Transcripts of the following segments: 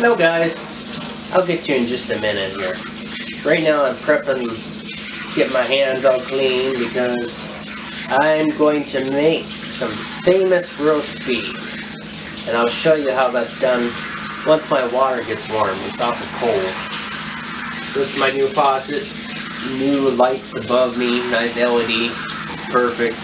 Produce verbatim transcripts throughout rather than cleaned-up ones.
No guys, I'll get you in just a minute here. Right now I'm prepping to get my hands all clean because I'm going to make some famous roast beef. And I'll show you how that's done once my water gets warm without the cold. This is my new faucet. New lights above me. Nice L E D. Perfect.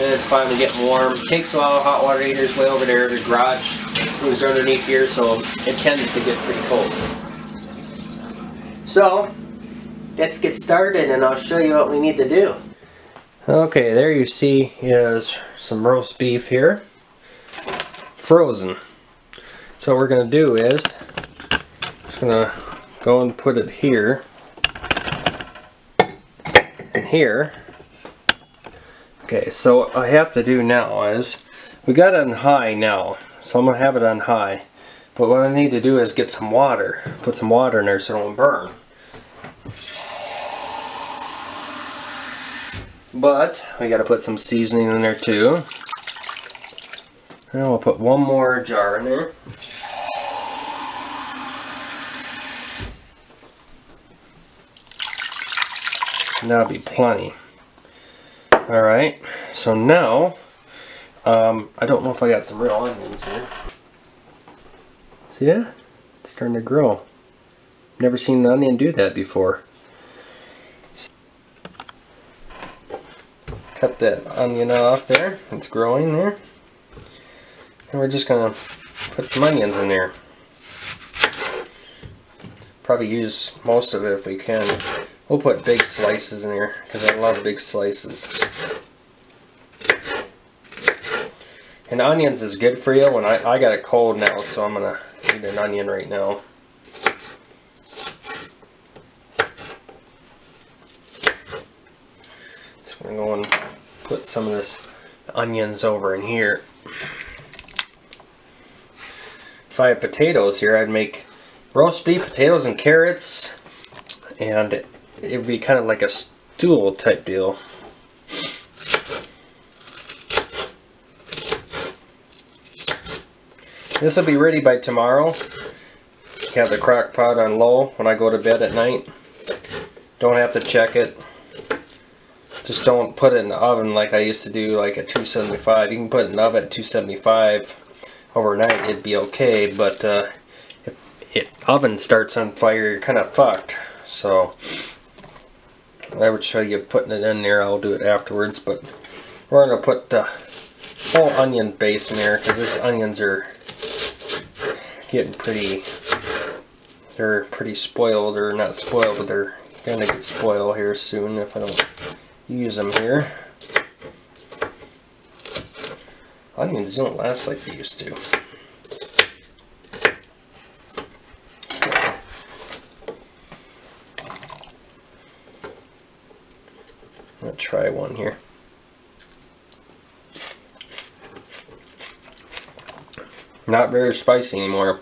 And it's finally getting warm. It takes a while. Hot water heater's way over there. The garage is underneath here, so it tends to get pretty cold. So, let's get started and I'll show you what we need to do. Okay, there you see is some roast beef here. Frozen. So what we're going to do is, just going to go and put it here. And here. Okay, so what I have to do now is, we got it on high now, so I'm going to have it on high. But what I need to do is get some water, put some water in there so it won't burn. But we got to put some seasoning in there too. And we'll put one more jar in there. And that'll be plenty. Alright, so now, um, I don't know if I got some real onions here. See that? It's starting to grow. Never seen an onion do that before. Cut that onion off there. It's growing there. And we're just going to put some onions in there. Probably use most of it if we can. We'll put big slices in here because I love big slices. And onions is good for you. When I, I got a cold now, so I'm going to eat an onion right now. So we're going to put some of this onions over in here. If I had potatoes here, I'd make roast beef, potatoes, and carrots, and it would be kind of like a stool type deal. This will be ready by tomorrow. Have the crock pot on low when I go to bed at night. Don't have to check it. Just don't put it in the oven like I used to do, like at two seventy-five. You can put it in the oven at two seventy-five overnight, it'd be okay, but uh, if it oven starts on fire, you're kind of fucked. So I would show you putting it in there. I'll do it afterwards, but we're gonna put the whole onion base in there because these onions are getting pretty. They're pretty spoiled, or not spoiled, but they're gonna get spoiled here soon if I don't use them here. Onions don't last like they used to. Let's try one here. Not very spicy anymore.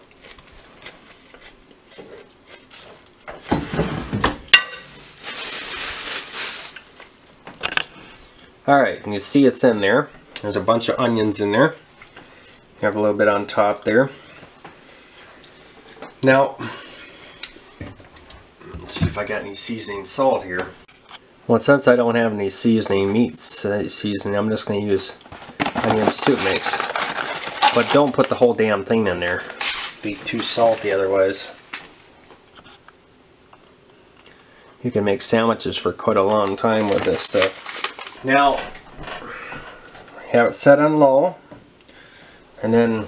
Alright, you can see it's in there. There's a bunch of onions in there. You have a little bit on top there. Now, let's see if I got any seasoning salt here. Well, since I don't have any seasoning meat seasoning, I'm just going to use onion soup mix. But don't put the whole damn thing in there. It'd be too salty otherwise. You can make sandwiches for quite a long time with this stuff. Now, have it set on low, and then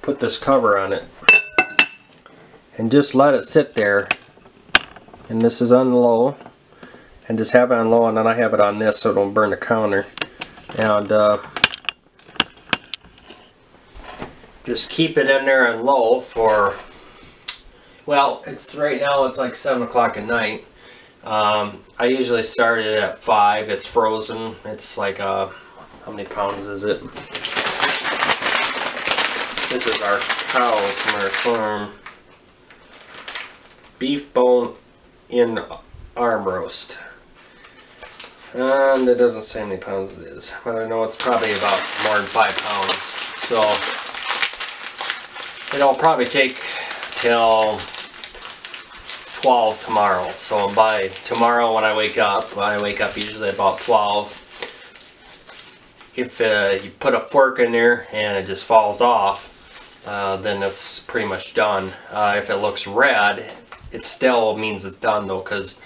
put this cover on it, and just let it sit there. And this is on low, and just have it on low, and then I have it on this so it don't burn the counter. And uh, just keep it in there on low for, well, it's right now it's like seven o'clock at night. Um, I usually start it at five. It's frozen. It's like, uh, how many pounds is it? This is our cows from our farm. Beef bone in arm roast. And it doesn't say how many pounds it is, but I know it's probably about more than five pounds. So it'll probably take till twelve tomorrow. So by tomorrow when I wake up, when I wake up usually about twelve, if uh, you put a fork in there and it just falls off, uh, then it's pretty much done. Uh, if it looks red, it still means it's done though, because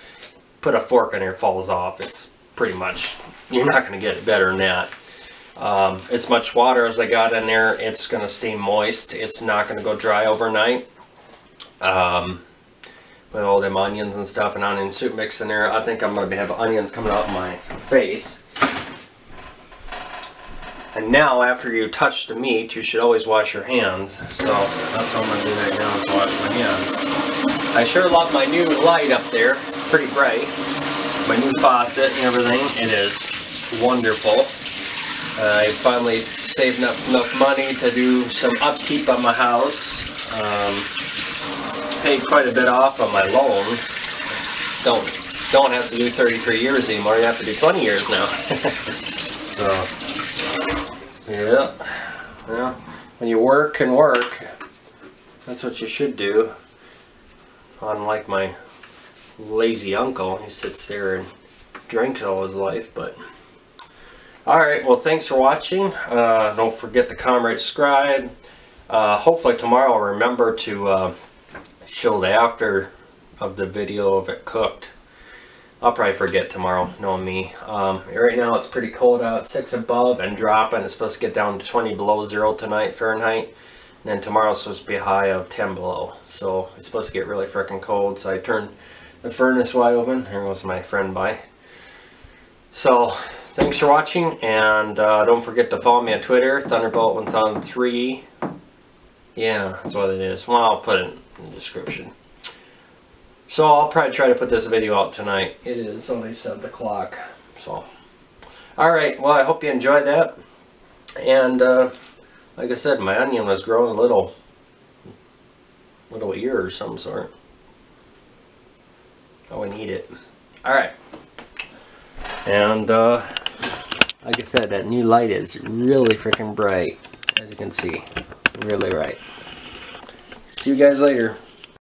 put a fork in there, it falls off. It's pretty much, you're not going to get it better than that. Um, it's much water as I got in there. It's going to stay moist. It's not going to go dry overnight. Um, with all them onions and stuff and onion soup mix in there, I think I'm going to have onions coming out of my face. And now, after you touch the meat, you should always wash your hands. So that's what I'm going to do right now, is wash my hands. I sure love my new light up there. It's pretty bright. My new faucet and everything. It is wonderful. Uh, I finally saved up enough money to do some upkeep on my house. Um, paid quite a bit off on my loan. Don't, don't have to do thirty-three years anymore. You have to do twenty years now. So... yeah, yeah. When you work and work, that's what you should do. Unlike my lazy uncle, he sits there and drinks all his life. But all right, well, thanks for watching. Uh, don't forget to comment, subscribe. Uh, hopefully tomorrow I'll remember to uh, show the after of the video of it cooked. I'll probably forget tomorrow, knowing me. Um, right now it's pretty cold out, six above and dropping. It's supposed to get down to twenty below zero tonight, Fahrenheit. And then tomorrow's supposed to be a high of ten below. So it's supposed to get really freaking cold. So I turned the furnace wide open. Here goes my friend by. So thanks for watching. And uh, don't forget to follow me on Twitter, thunderbolt one oh three. Yeah, that's what it is. Well, I'll put it in the description. So I'll probably try to put this video out tonight. It is only seven o'clock. So, alright, well I hope you enjoyed that. And uh, like I said, my onion was growing a little, little ear or some sort. I wouldn't eat it. Alright. And uh, like I said, that new light is really freaking bright. As you can see. Really bright. See you guys later.